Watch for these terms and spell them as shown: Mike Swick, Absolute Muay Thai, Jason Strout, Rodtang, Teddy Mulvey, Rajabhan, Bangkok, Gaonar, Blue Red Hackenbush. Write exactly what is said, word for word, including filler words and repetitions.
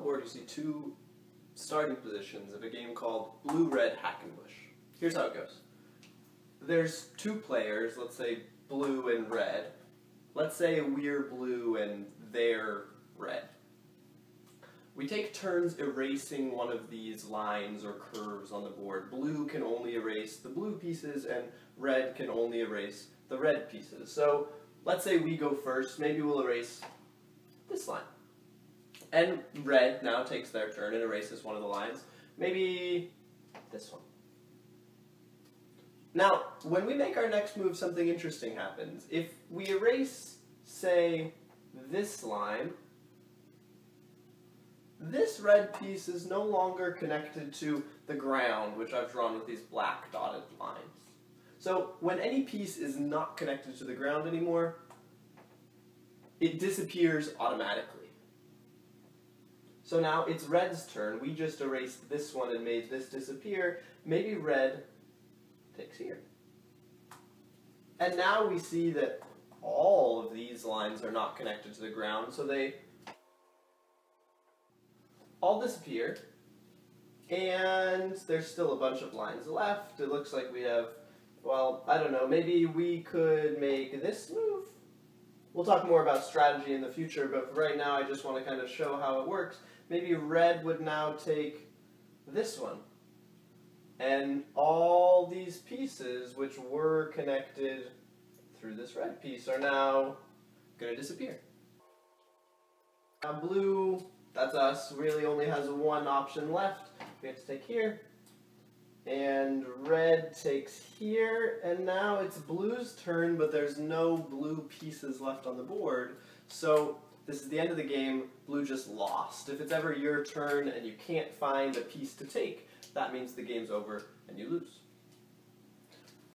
the board you see two starting positions of a game called Blue Red Hackenbush. Here's how it goes. There's two players, let's say blue and red. Let's say we're blue and they're red. We take turns erasing one of these lines or curves on the board. Blue can only erase the blue pieces and red can only erase the red pieces. So let's say we go first, maybe we'll erase this line. And red now takes their turn and erases one of the lines, maybe this one. Now, when we make our next move, something interesting happens. If we erase, say, this line, this red piece is no longer connected to the ground, which I've drawn with these black dotted lines. So when any piece is not connected to the ground anymore, it disappears automatically. So now it's red's turn. We just erased this one and made this disappear. Maybe red takes here. And now we see that all of these lines are not connected to the ground, so they all disappear. And there's still a bunch of lines left. It looks like we have, well, I don't know, maybe we could make this move. We'll talk more about strategy in the future, but right now I just want to kind of show how it works. Maybe red would now take this one. And all these pieces, which were connected through this red piece, are now going to disappear. Now blue, that's us, really only has one option left. We have to take here. And red takes here, and now it's blue's turn, but there's no blue pieces left on the board. So this is the end of the game. Blue just lost. If it's ever your turn and you can't find a piece to take, that means the game's over and you lose.